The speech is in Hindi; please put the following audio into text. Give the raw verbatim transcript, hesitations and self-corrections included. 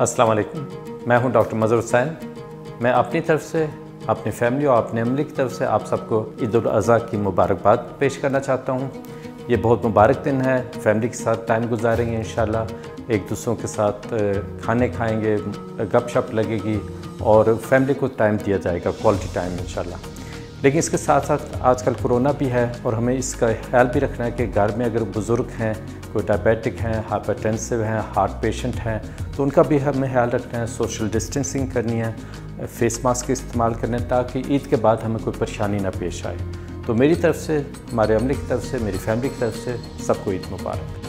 अस्सलाम वालेकुम, मैं हूं डॉक्टर मज़हर हुसैन। मैं अपनी तरफ से, अपनी फैमिली और अपने अमले की तरफ से आप सबको ईद उल अज़हा की मुबारकबाद पेश करना चाहता हूं। ये बहुत मुबारक दिन है, फैमिली के साथ टाइम गुजारेंगे इंशाल्लाह, एक दूसरों के साथ खाने खाएंगे, गपशप लगेगी और फैमिली को टाइम दिया जाएगा, क्वालिटी टाइम इंशाल्लाह। लेकिन इसके साथ साथ आजकल कोरोना भी है और हमें इसका ख्याल भी रखना है कि घर में अगर बुज़ुर्ग हैं, कोई डायबिटिक हैं, हाइपरटेंसिव हैं, हार्ट पेशेंट हैं, तो उनका भी हमें ख्याल रखना है। सोशल डिस्टेंसिंग करनी है, फेस मास्क इस्तेमाल करना है, ताकि ईद के बाद हमें कोई परेशानी ना पेश आए। तो मेरी तरफ से, हमारे अमले की तरफ से, मेरी फैमिली की तरफ से सबको ईद मुबारक।